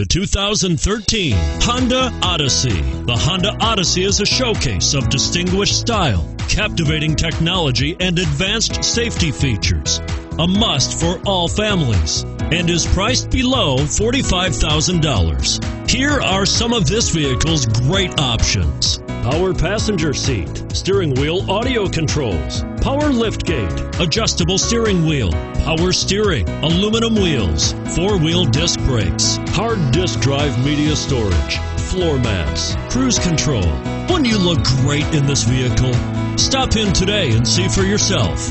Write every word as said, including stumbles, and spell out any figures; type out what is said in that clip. The two thousand thirteen Honda Odyssey. The Honda Odyssey is a showcase of distinguished style, captivating technology, and advanced safety features. A must for all families, and is priced below forty-five thousand dollars. Here are some of this vehicle's great options: power passenger seat, steering wheel audio controls, power liftgate, adjustable steering wheel, power steering, aluminum wheels, four-wheel disc brakes, hard disk drive media storage, floor mats, cruise control. Wouldn't you look great in this vehicle? Stop in today and see for yourself.